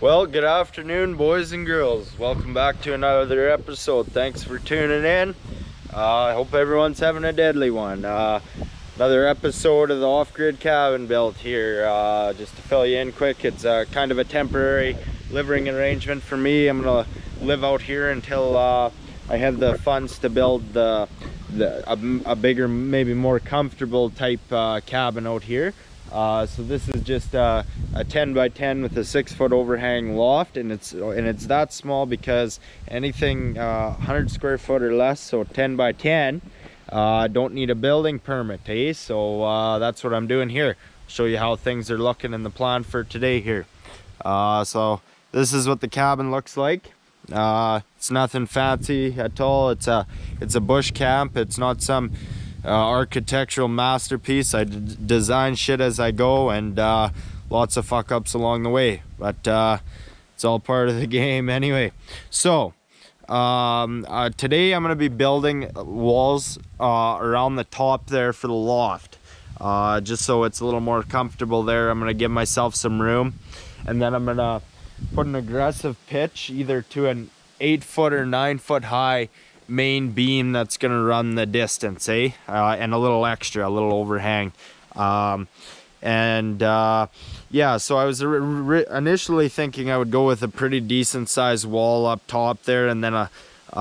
Well, good afternoon, boys and girls. Welcome back to another episode. Thanks for tuning in. I hope everyone's having a deadly one. Another episode of the off-grid cabin built here. Just to fill you in quick, it's kind of a temporary living arrangement for me. I'm gonna live out here until I have the funds to build a bigger, maybe more comfortable type cabin out here. So this is just a 10 by 10 with a 6-foot overhang loft, and it's that small because anything 100 square foot or less, so 10 by 10, don't need a building permit, eh? So that's what I'm doing here. Show you how things are looking in the plan for today here. So this is what the cabin looks like. It's nothing fancy at all. It's a bush camp. It's not some architectural masterpiece. I design shit as I go, and lots of fuck ups along the way, but it's all part of the game anyway. So today I'm gonna be building walls around the top there for the loft, just so it's a little more comfortable there. I'm gonna give myself some room, and then I'm gonna put an aggressive pitch either to an 8-foot or 9-foot high main beam that's gonna run the distance, eh? And a little extra, a little overhang. Yeah, so I was initially thinking I would go with a pretty decent sized wall up top there, and then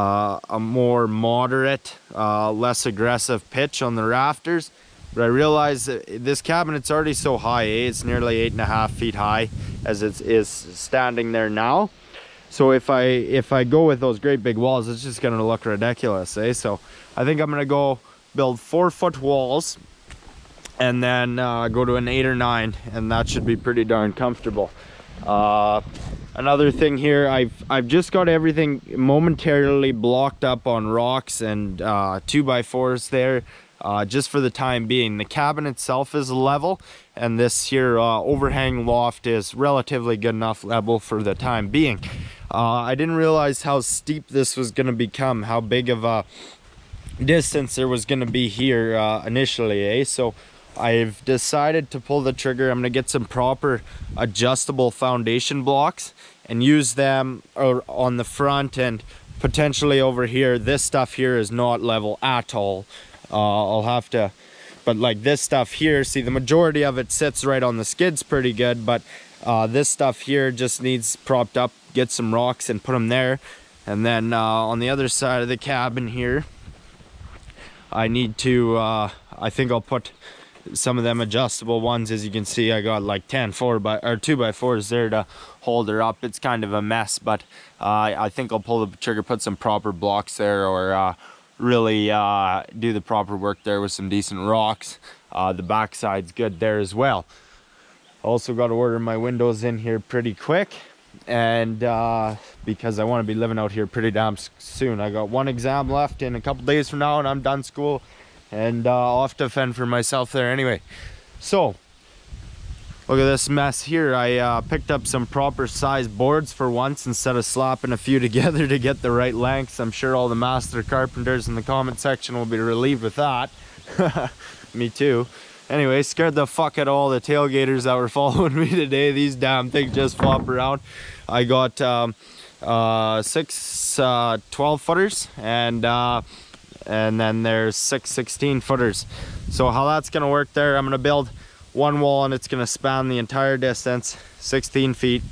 a more moderate, less aggressive pitch on the rafters. But I realized that this cabinet's already so high, eh? It's nearly 8.5 feet high as it is standing there now. So if I go with those great big walls, it's just gonna look ridiculous, eh? So I think I'm gonna go build 4-foot walls, and then go to an 8 or 9, and that should be pretty darn comfortable. Another thing here, I've just got everything momentarily blocked up on rocks and 2x4s there, just for the time being. The cabin itself is level, and this here overhang loft is relatively good enough level for the time being. I didn't realize how steep this was going to become, how big of a distance there was going to be here initially, eh? So I've decided to pull the trigger. I'm going to get some proper adjustable foundation blocks and use them on the front and potentially over here. This stuff here is not level at all. I'll have to, but like this stuff here, see, the majority of it sits right on the skids pretty good, but this stuff here just needs propped up. Get some rocks and put them there, and then on the other side of the cabin here I need to I think I'll put some of them adjustable ones. As you can see, I got like 2x4s there to hold her up. It's kind of a mess, but I think I'll pull the trigger, put some proper blocks there, or really do the proper work there with some decent rocks. The back side's good there as well. Also got to order my windows in here pretty quick, and because I want to be living out here pretty damn soon. I got one exam left in a couple days from now, and I'm done school, and I'll have to fend for myself there anyway. So look at this mess here. I picked up some proper size boards for once instead of slapping a few together to get the right lengths. I'm sure all the master carpenters in the comment section will be relieved with that. Me too. Anyway, scared the fuck out of all the tailgaters that were following me today. These damn things just flop around. I got 6 12-footers, and then there's 6 16-footers. So how that's going to work there, I'm going to build one wall, and it's going to span the entire distance, 16 feet.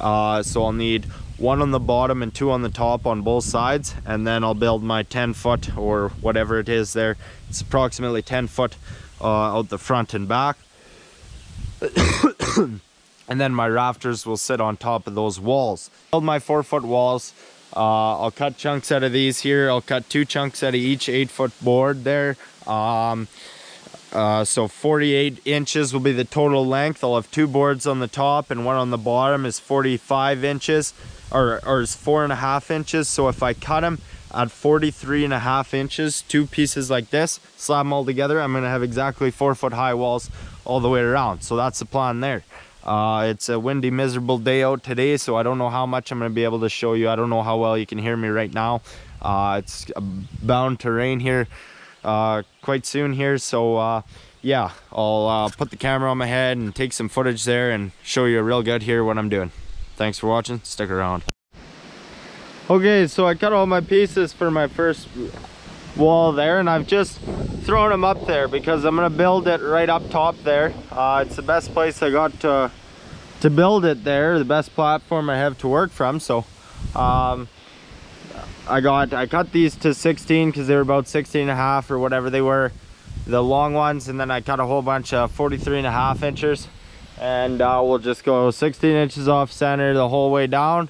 So I'll need one on the bottom and two on the top on both sides, and then I'll build my 10-foot or whatever it is there. It's approximately 10-foot out the front and back. And then my rafters will sit on top of those walls. Build my 4-foot walls. I'll cut chunks out of these here. I'll cut 2 chunks out of each 8-foot board there. So 48 inches will be the total length. I'll have 2 boards on the top, and one on the bottom is 45 inches or is 4.5 inches. So if I cut them at 43.5 inches, 2 pieces like this, slab them all together, I'm going to have exactly 4-foot high walls all the way around. So that's the plan there. It's a windy, miserable day out today, so I don't know how much I'm going to be able to show you. I don't know how well you can hear me right now. It's bound to rain here quite soon here, so yeah, I'll put the camera on my head and take some footage there and show you real good here what I'm doing. Thanks for watching, stick around. Okay, so I cut all my pieces for my first wall there, and I've just thrown them up there because I'm gonna build it right up top there. It's the best place I got to build it there, the best platform I have to work from. So I cut these to 16 because they were about 16.5 or whatever they were, the long ones, and then I cut a whole bunch of 43.5 inches, and we'll just go 16 inches off center the whole way down.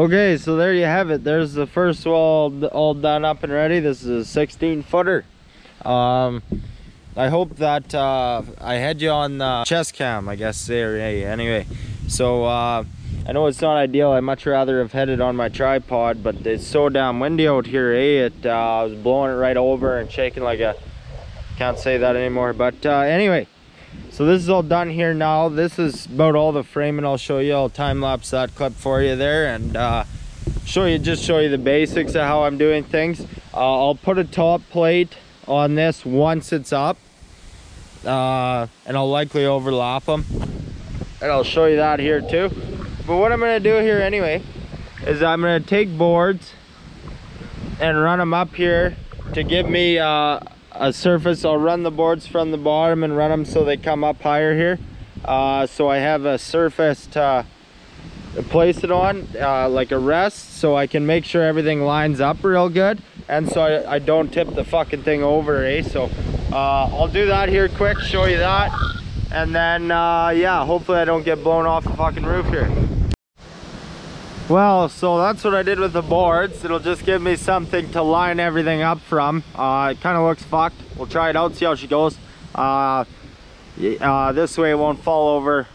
Okay, so there you have it. There's the first wall all done up and ready. This is a 16-footer. I hope that I had you on the chest cam, I guess. Anyway, so I know it's not ideal. I'd much rather have had it on my tripod, but it's so damn windy out here, eh? I was blowing it right over and shaking like a... Can't say that anymore, but anyway. So this is all done here now. This is about all the framing. I'll show you, I'll time lapse that clip for you there, and just show you the basics of how I'm doing things. I'll put a top plate on this once it's up, and I'll likely overlap them, and I'll show you that here too. But what I'm going to do here anyway is I'm going to take boards and run them up here to give me a surface. I'll run the boards from the bottom and run them so they come up higher here, so I have a surface to place it on, like a rest, so I can make sure everything lines up real good, and so I don't tip the fucking thing over, eh? So I'll do that here quick, show you that, and then yeah, hopefully I don't get blown off the fucking roof here. Well, so that's what I did with the boards. It'll just give me something to line everything up from. It kind of looks fucked. We'll try it out, see how she goes. This way it won't fall over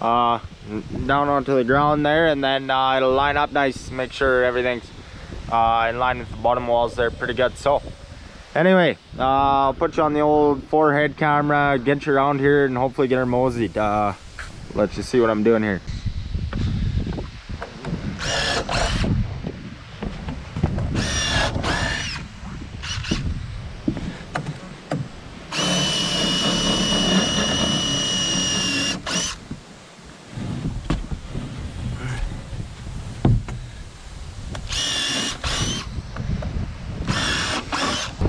down onto the ground there, and then it'll line up nice, make sure everything's in line with the bottom walls there pretty good. So anyway, I'll put you on the old forehead camera, get you around here, and hopefully get her moseyed. Let you see what I'm doing here.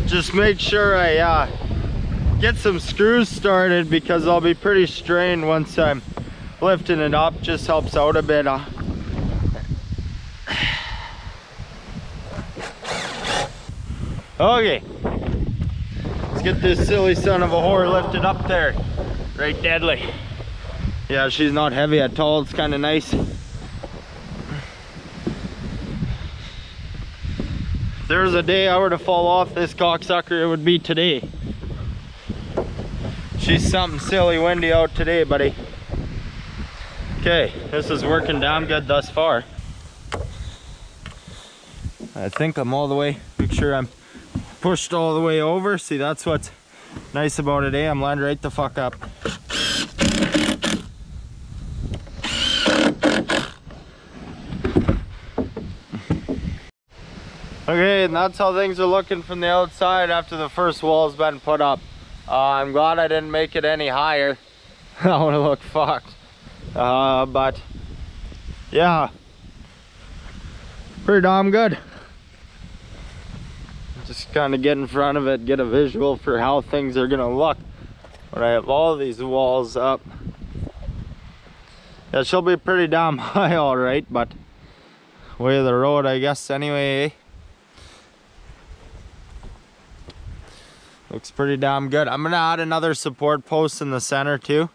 Just make sure I get some screws started because I'll be pretty strained once I'm lifting it up. Just helps out a bit. Okay, let's get this silly son of a whore lifted up there. Right, Deadly? Yeah, she's not heavy at all. It's kind of nice. If there was a day I were to fall off this cocksucker, it would be today. She's something silly windy out today, buddy. Okay, this is working damn good thus far. I think I'm all the way, make sure I'm pushed all the way over. See, that's what's nice about today. I'm lined right the fuck up. Okay, and that's how things are looking from the outside after the first wall's been put up. I'm glad I didn't make it any higher. I would have looked fucked. But yeah, pretty damn good. Just kind of get in front of it, get a visual for how things are gonna look when I have all these walls up. Yeah, she'll be pretty damn high, all right, but way of the road, I guess, anyway. Looks pretty damn good. I'm gonna add another support post in the center too.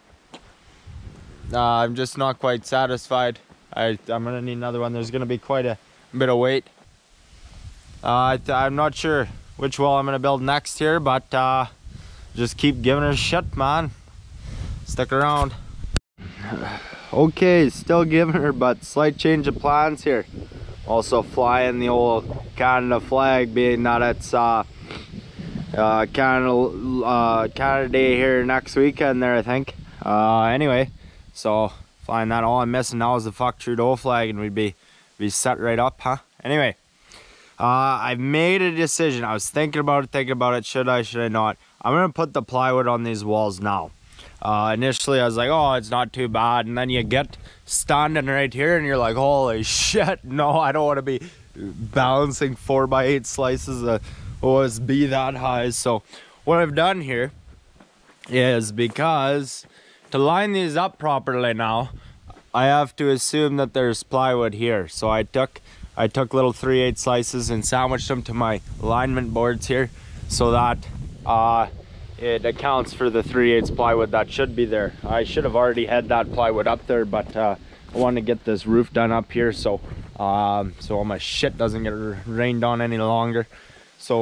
I'm just not quite satisfied. I'm gonna need another one. There's gonna be quite a bit of weight. I'm not sure which wall I'm gonna build next here, but just keep giving her shit, man. Stick around. Okay, still giving her, but slight change of plans here. Also flying the old Canada flag, being that it's Canada Day here next weekend there, I think. Anyway, so flying that, all I'm missing now is the fuck Trudeau flag and we'd be set right up, huh? Anyway. I've made a decision. I was thinking about it. Should I not? I'm gonna put the plywood on these walls now. Initially I was like, oh, it's not too bad. And then you get standing right here and you're like, holy shit, no, I don't want to be balancing 4x8 slices of OSB that high. So what I've done here is, because to line these up properly now, I have to assume that there's plywood here. So I took little 3/8 slices and sandwiched them to my alignment boards here so that it accounts for the 3/8 plywood that should be there. I should have already had that plywood up there, but I want to get this roof done up here so all my shit doesn't get rained on any longer. So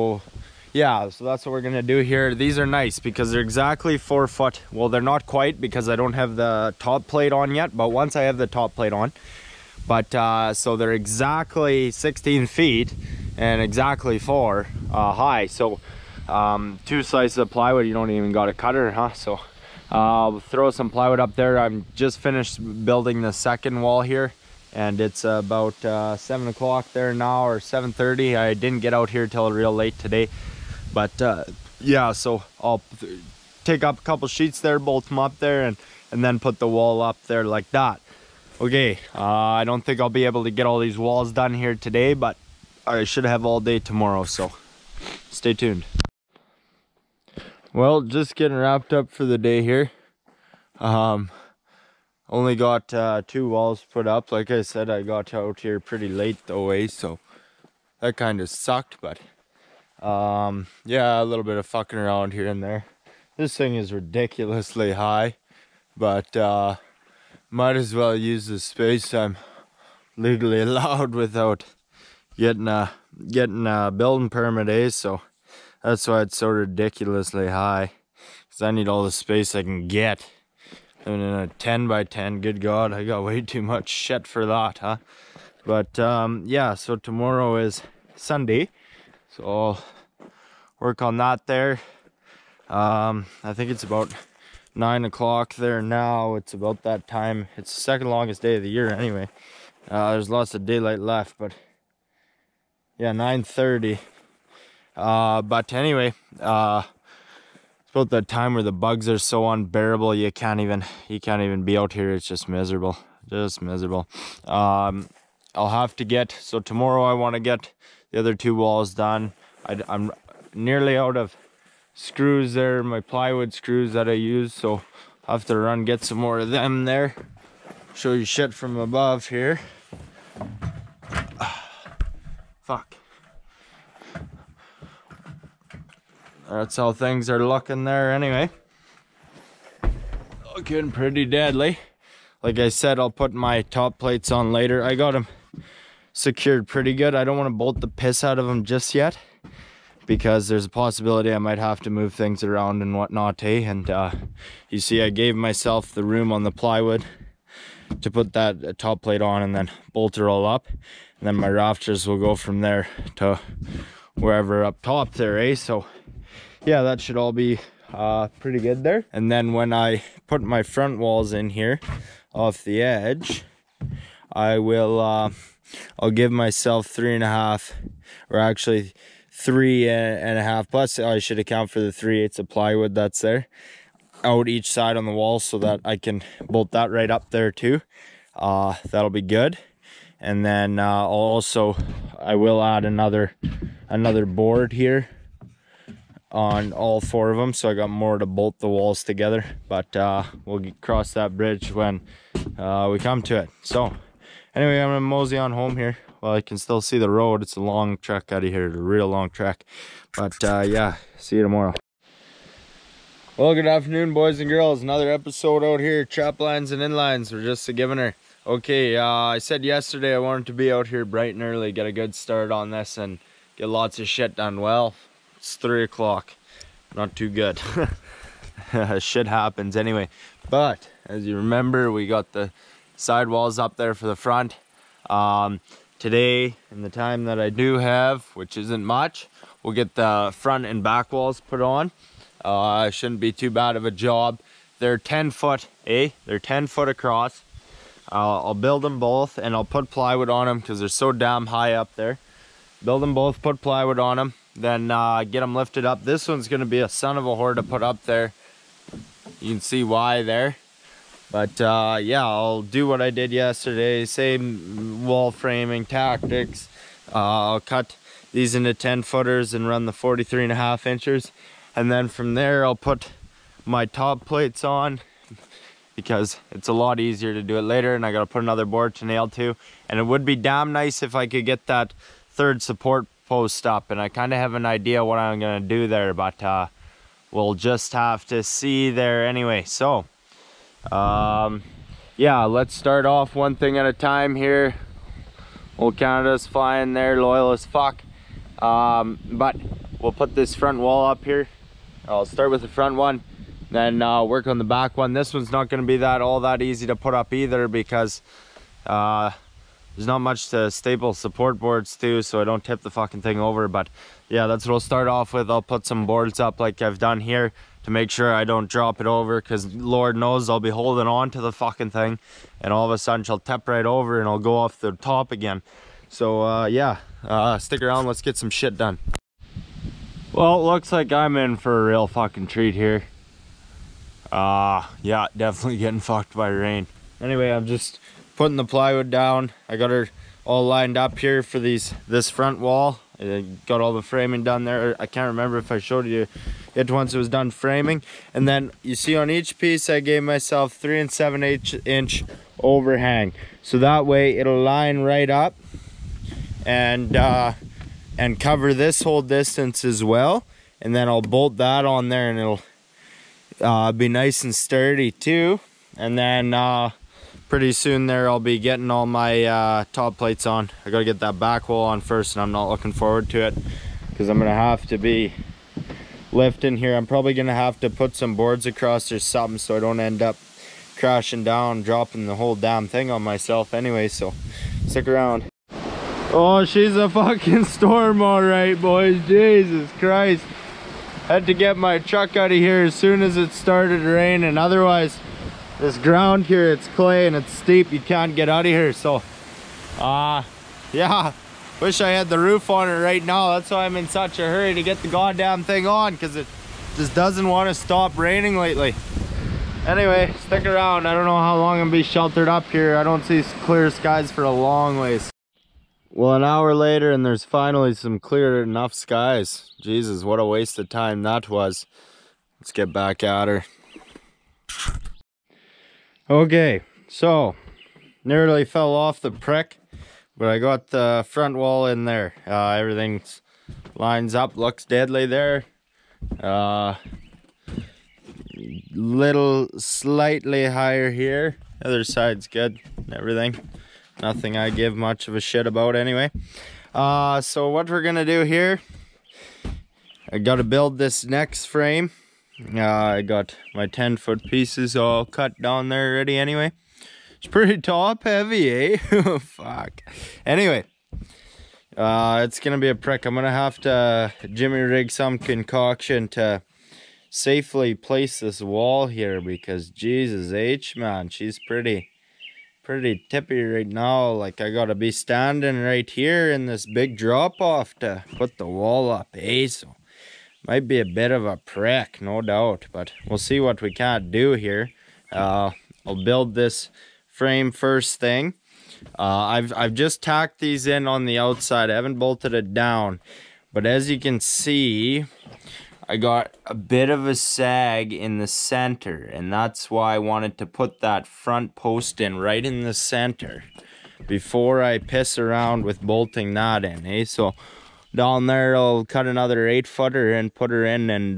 yeah, so that's what we're gonna do here. These are nice because they're exactly 4 foot. Well, they're not quite because I don't have the top plate on yet, but once I have the top plate on. But so they're exactly 16 feet and exactly 4 high. So 2 slices of plywood, you don't even got a cutter, huh? So I'll throw some plywood up there. I'm just finished building the second wall here and it's about 7 o'clock there now, or 7:30. I didn't get out here till real late today. But yeah, so I'll take up a couple sheets there, bolt them up there and then put the wall up there like that. Okay, I don't think I'll be able to get all these walls done here today, but I should have all day tomorrow, so stay tuned. Well, just getting wrapped up for the day here. Only got 2 walls put up. Like I said, I got out here pretty late though, so that kind of sucked, but yeah, a little bit of fucking around here and there. This thing is ridiculously high, but might as well use the space I'm legally allowed without getting a building permit, eh? So that's why it's so ridiculously high, because I need all the space I can get. And in a 10 by 10, good God, I got way too much shit for that, huh? But yeah, so tomorrow is Sunday, so I'll work on that there. I think it's about 9 o'clock there now. It's about that time. It's the second longest day of the year anyway. There's lots of daylight left, but yeah, 9:30. But anyway, it's about that time where the bugs are so unbearable you can't even be out here. It's just miserable. Just miserable. I'll have to get, so tomorrow I want to get the other 2 walls done. I'm nearly out of screws there, my plywood screws that I use, so I'll have to run get some more of them there. Show you shit from above here. Fuck. That's how things are looking there anyway. Looking pretty deadly. Like I said, I'll put my top plates on later. I got them secured pretty good. I don't want to bolt the piss out of them just yet, because there's a possibility I might have to move things around and whatnot, eh? And you see, I gave myself the room on the plywood to put that top plate on and then bolt it all up. And then my rafters will go from there to wherever up top there, eh? So yeah, that should all be pretty good there. And then when I put my front walls in here off the edge, I will I'll give myself 3.5, or actually 3.5, plus I should account for the 3/8 of plywood that's there out each side on the wall, so that I can bolt that right up there too. That'll be good. And then also I will add another board here on all four of them, so I got more to bolt the walls together, but we'll cross that bridge when we come to it. So anyway, I'm gonna mosey on home here. Well, I can still see the road. It's a long trek out of here, a real long trek, but yeah, see you tomorrow. Well, good afternoon, boys and girls. Another episode out here, Traplines and Inlines. We're just a givener. Okay, I said yesterday I wanted to be out here bright and early, get a good start on this and get lots of shit done. Well, it's 3 o'clock, not too good. Shit happens anyway. But as you remember, we got the side walls up there for the front. Today, in the time that I do have, which isn't much, we'll get the front and back walls put on. Shouldn't be too bad of a job. They're 10 foot, eh? They're 10 foot across. I'll build them both and I'll put plywood on them because they're so damn high up there. Build them both, put plywood on them, then get them lifted up. This one's gonna be a son of a whore to put up there. You can see why there. But yeah, I'll do what I did yesterday, same wall framing tactics. I'll cut these into 10 footers and run the 43.5 inches. And then from there, I'll put my top plates on because it's a lot easier to do it later, and I gotta put another board to nail to. And it would be damn nice if I could get that third support post up, and I kind of have an idea what I'm gonna do there, but we'll just have to see there anyway. So yeah, let's start off one thing at a time here. Old Canada's flying there, loyal as fuck. But we'll put this front wall up here. I'll start with the front one, then work on the back one. This one's not going to be all that easy to put up either, because there's not much to staple support boards to, so I don't tip the fucking thing over. But yeah, that's what I'll start off with. I'll put some boards up like I've done here to make sure I don't drop it over, because Lord knows I'll be holding on to the fucking thing and all of a sudden she'll tip right over and I'll go off the top again. So yeah, stick around, let's get some shit done. Well, it looks like I'm in for a real fucking treat here. Yeah, definitely getting fucked by rain. Anyway, I'm just putting the plywood down. I got her all lined up here for this front wall. I got all the framing done there. I can't remember if I showed you it once it was done framing. And then you see on each piece I gave myself 3 7/8 inch overhang, so that way it'll line right up and cover this whole distance as well. And then I'll bolt that on there and it'll be nice and sturdy too. And then pretty soon there I'll be getting all my top plates on. I gotta get that back wall on first, and I'm not looking forward to it because I'm gonna have to be lifting here. I'm probably gonna have to put some boards across or something so I don't end up crashing down, dropping the whole damn thing on myself anyway, so stick around. Oh, she's a fucking storm, all right, boys. Jesus Christ. Had to get my truck out of here as soon as it started raining, otherwise this ground here, it's clay and it's steep, you can't get out of here. So yeah, wish I had the roof on it right now. That's why I'm in such a hurry to get the goddamn thing on, because it just doesn't want to stop raining lately. Anyway, stick around. I don't know how long I'm gonna be sheltered up here. I don't see clear skies for a long ways. Well, an hour later and there's finally some clear enough skies. Jesus, what a waste of time that was. Let's get back at her. Okay, so nearly fell off the prick, but I got the front wall in there. Everything lines up, looks deadly there. Little slightly higher here. Other side's good and everything. Nothing I give much of a shit about anyway. So what we're gonna do here, I gotta build this next frame. I got my 10-foot pieces all cut down there already anyway. It's pretty top heavy, eh? Fuck. Anyway, it's gonna be a prick. I'm gonna have to jimmy rig some concoction to safely place this wall here, because Jesus H, man, she's pretty tippy right now. Like, I gotta be standing right here in this big drop off to put the wall up, eh? So might be a bit of a prick, no doubt, but we'll see what we can't do here. I'll build this frame first thing. I've just tacked these in on the outside. I haven't bolted it down, but as you can see, I got a bit of a sag in the center, and that's why I wanted to put that front post in right in the center before I piss around with bolting that in, eh? So down there, I'll cut another 8-footer and put her in and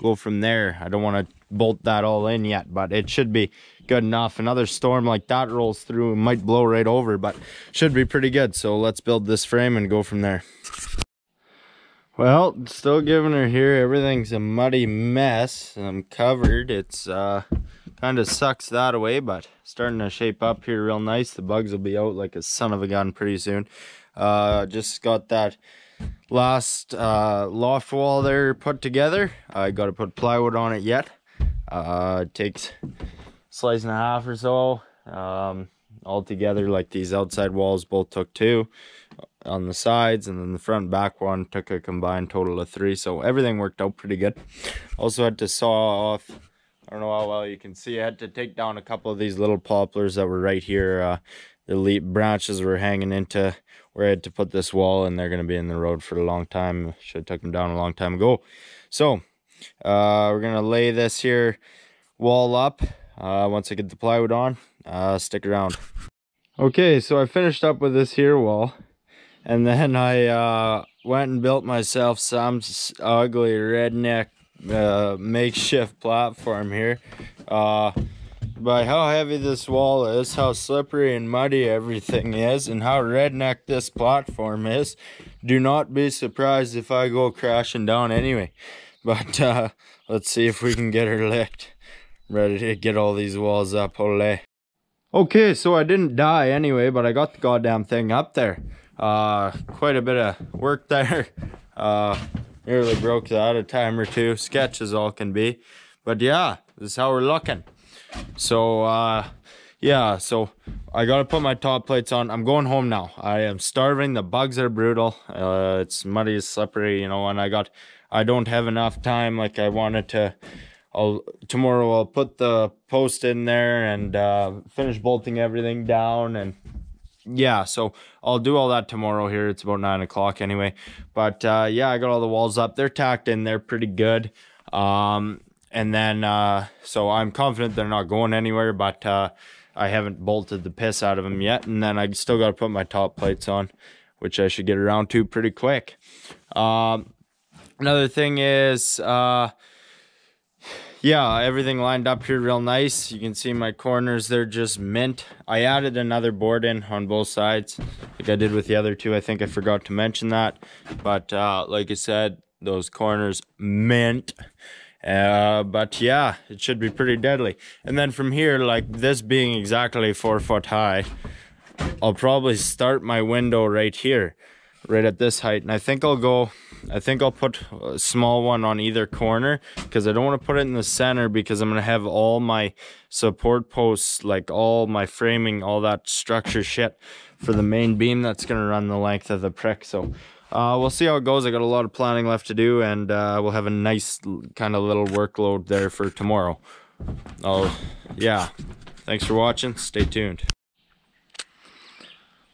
go from there. I don't want to bolt that all in yet, but it should be good enough. Another storm like that rolls through and might blow right over, but should be pretty good. So let's build this frame and go from there. Well, still giving her here. Everything's a muddy mess. I'm covered. It's kind of sucks that away, but starting to shape up here real nice. The bugs will be out like a son of a gun pretty soon. Just got that last loft wall there put together. I got to put plywood on it yet. It takes a slice and a half or so. All together, like these outside walls both took 2 on the sides, and then the front back one took a combined total of 3, so everything worked out pretty good. Also had to saw off, I don't know how well you can see, I had to take down a couple of these little poplars that were right here. The leaf branches were hanging into where I had to put this wall, and they're going to be in the road for a long time. Should have took them down a long time ago. So we're going to lay this here wall up once I get the plywood on. Stick around. Okay, so I finished up with this here wall, and then I went and built myself some ugly redneck makeshift platform here. By how heavy this wall is, how slippery and muddy everything is, and how redneck this platform is, do not be surprised if I go crashing down anyway. But let's see if we can get her licked. Ready to get all these walls up, ole. Okay, so I didn't die anyway, but I got the goddamn thing up there. Quite a bit of work there. Nearly broke that a time or two. Sketches all can be. But yeah, this is how we're looking. So, yeah, so I gotta put my top plates on. I'm going home now. I am starving. The bugs are brutal. It's muddy, slippery, you know, and I don't have enough time like I wanted to. Tomorrow I'll put the post in there and finish bolting everything down, and yeah, so I'll do all that tomorrow here. It's about 9 o'clock anyway, but yeah, I got all the walls up. They're tacked in there pretty good, and then so I'm confident they're not going anywhere, but I haven't bolted the piss out of them yet, and then I still got to put my top plates on, which I should get around to pretty quick. Another thing is yeah, everything lined up here real nice. You can see my corners, they're just mint. I added another board in on both sides, like I did with the other two. I think I forgot to mention that. But like I said, those corners, mint. But yeah, it should be pretty deadly. And then from here, like this being exactly 4 foot high, I'll probably start my window right here, right at this height. And I think I'll put a small one on either corner, because I don't want to put it in the center, because I'm going to have all my support posts, like all my framing, all that structure shit for the main beam that's going to run the length of the prick. So we'll see how it goes. I got a lot of planning left to do, and we'll have a nice kind of little workload there for tomorrow. Oh yeah, thanks for watching. Stay tuned.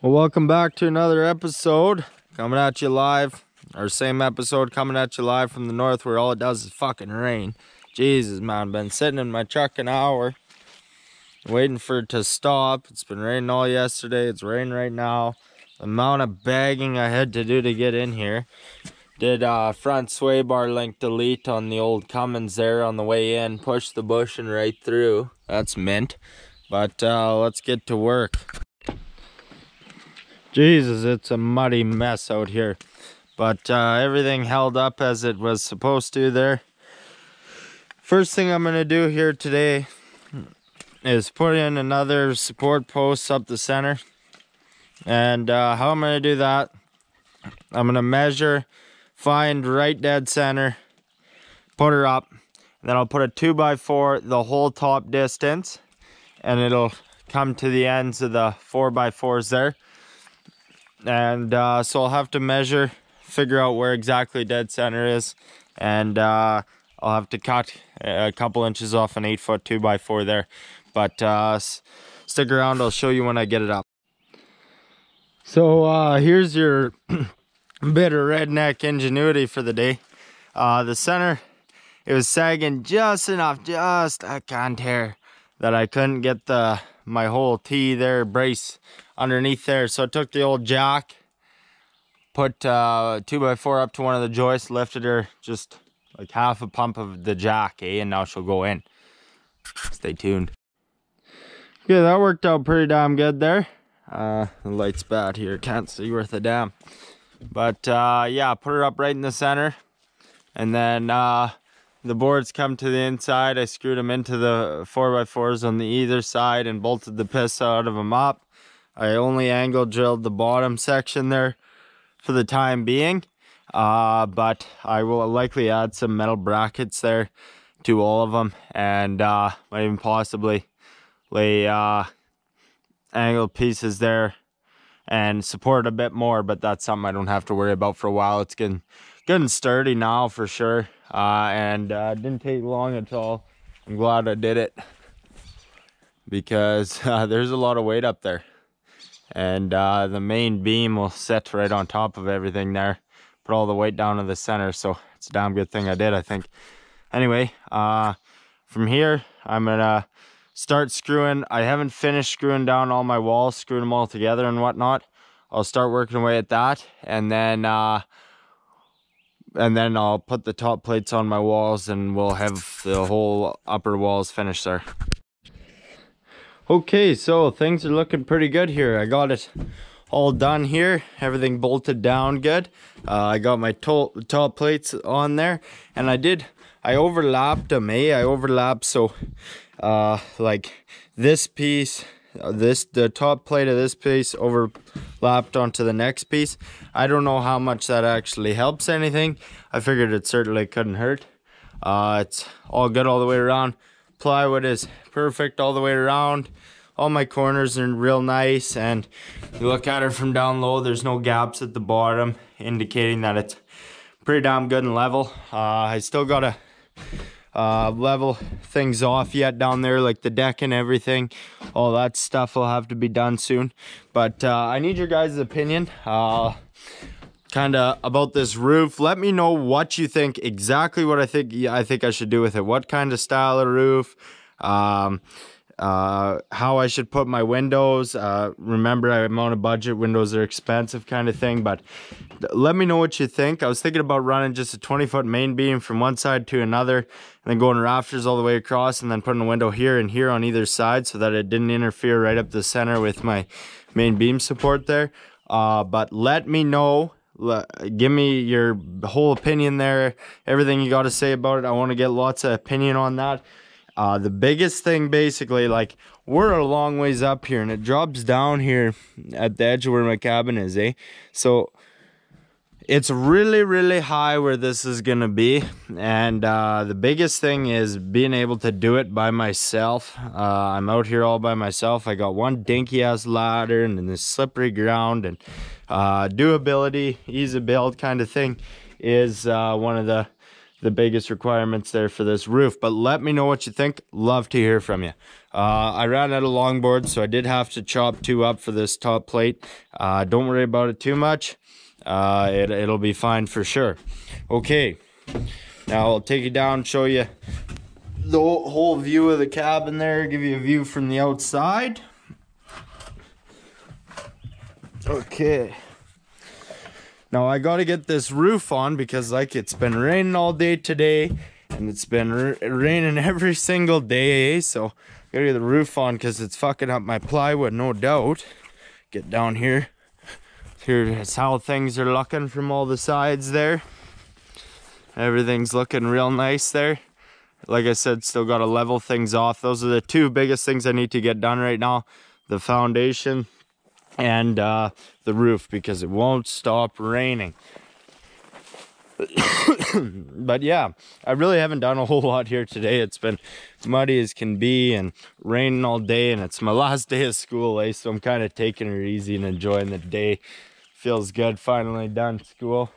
Well, welcome back to another episode coming at you live, or same episode coming at you live from the north where all it does is fucking rain. Jesus, man, been sitting in my truck an hour waiting for it to stop. It's been raining all yesterday. It's raining right now. The amount of bagging I had to do to get in here. Did front sway bar link delete on the old Cummins there on the way in. Pushed the bushing right through. That's mint. But let's get to work. Jesus, it's a muddy mess out here. But everything held up as it was supposed to there. First thing I'm going to do here today is put in another support post up the center. And how I'm going to do that, I'm going to measure, find right dead center, put her up. And then I'll put a 2x4 the whole top distance. And it'll come to the ends of the 4x4s there. And so I'll have to measure, figure out where exactly dead center is, and I'll have to cut a couple inches off an 8-foot 2x4 there. But stick around, I'll show you when I get it up. So here's your bit of redneck ingenuity for the day. The center, it was sagging just enough, just a canter, that I couldn't get my whole T there brace underneath there. So I took the old jack, put 2x4 up to one of the joists, lifted her just like half a pump of the jack, eh? And now she'll go in. Stay tuned. Yeah, that worked out pretty damn good there. The light's bad here, can't see worth a damn. But yeah, put her up right in the center. And then the boards come to the inside. I screwed them into the 4x4s on the either side and bolted the piss out of them up. I only angle drilled the bottom section there for the time being, but I will likely add some metal brackets there to all of them, and might even possibly lay angled pieces there and support a bit more, but that's something I don't have to worry about for a while. It's getting good and sturdy now for sure, and it didn't take long at all. I'm glad I did it because there's a lot of weight up there. And the main beam will sit right on top of everything there. Put all the weight down to the center, so it's a damn good thing I did, I think. Anyway, from here, I'm gonna start screwing. I haven't finished screwing down all my walls, screwing them all together and whatnot. I'll start working away at that, and then I'll put the top plates on my walls, and we'll have the whole upper walls finished there. Okay, so things are looking pretty good here. I got it all done here. Everything bolted down good. I got my top plates on there, and I overlapped them, eh? I overlapped, so like this piece, the top plate of this piece overlapped onto the next piece. I don't know how much that actually helps anything. I figured it certainly couldn't hurt. It's all good all the way around. Plywood is perfect all the way around. All my corners are real nice, and you look at her from down low, there's no gaps at the bottom, indicating that it's pretty damn good and level. I still gotta level things off yet down there, like the deck and everything. All that stuff will have to be done soon. But I need your guys' opinion kind of about this roof. Let me know what you think, exactly what I think I should do with it, what kind of style of roof, how I should put my windows. Remember, I'm on a budget, windows are expensive kind of thing, but let me know what you think. I was thinking about running just a 20-foot main beam from one side to another, and then going rafters all the way across, and then putting a window here and here on either side so that it didn't interfere right up the center with my main beam support there. But let me know. Give me your whole opinion there, everything you got to say about it. I want to get lots of opinion on that. The biggest thing, basically, like, we're a long ways up here, and it drops down here at the edge of where my cabin is, eh? So it's really, really high where this is going to be, and the biggest thing is being able to do it by myself. I'm out here all by myself. I got one dinky-ass ladder and then this slippery ground, and doability, ease of build kind of thing is one of the the biggest requirements there for this roof. But let me know what you think. Love to hear from you. I ran out of longboards, so I did have to chop two up for this top plate. Don't worry about it too much. It'll be fine for sure. Okay, now I'll take you down, show you the whole view of the cabin there, give you a view from the outside. Okay. Now I gotta get this roof on because like it's been raining all day today and it's been raining every single day. So I gotta get the roof on because it's fucking up my plywood, no doubt. Get down here. Here's how things are looking from all the sides there. Everything's looking real nice there. Like I said, still gotta level things off. Those are the two biggest things I need to get done right now. The foundation and the roof, because it won't stop raining. But yeah, I really haven't done a whole lot here today. It's been muddy as can be and raining all day, and it's my last day of school, eh? So I'm kind of taking it easy and enjoying the day. Feels good, finally done school.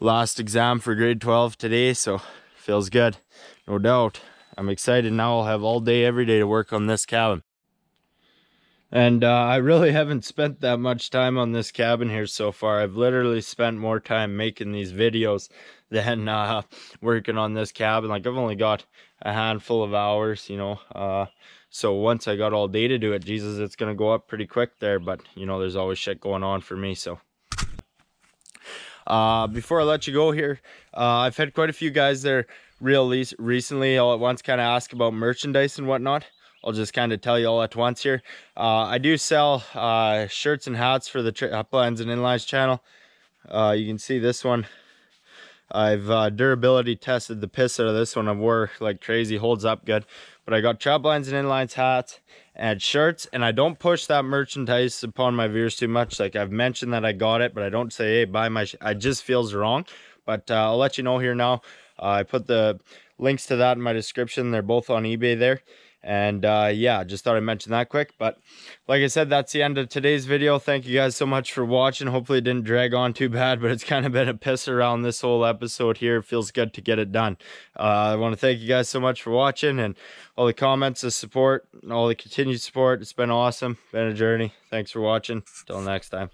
Last exam for grade 12 today, so feels good, no doubt. I'm excited now. I'll have all day, every day to work on this cabin. And I really haven't spent that much time on this cabin here so far. I've literally spent more time making these videos than working on this cabin. Like, I've only got a handful of hours, you know. So once I got all day to do it, Jesus, it's going to go up pretty quick there. But, you know, there's always shit going on for me, so. Before I let you go here, I've had quite a few guys there really recently all at once kind of ask about merchandise and whatnot. I'll just kind of tell you all at once here. I do sell shirts and hats for the Traplines and Inlines channel. You can see this one. I've durability tested the piss out of this one. I wore like crazy, holds up good. But I got Traplines and Inlines hats and shirts, and I don't push that merchandise upon my viewers too much. Like, I've mentioned that I got it, but I don't say, hey, buy my, it just feels wrong. But I'll let you know here now. I put the links to that in my description. They're both on eBay there. And yeah, just thought I'd mention that quick. But like I said, that's the end of today's video. Thank you guys so much for watching. Hopefully it didn't drag on too bad, but it's kind of been a piss around this whole episode here. It feels good to get it done. I want to thank you guys so much for watching and all the comments, the support, and all the continued support. It's been awesome, been a journey. Thanks for watching. Till next time.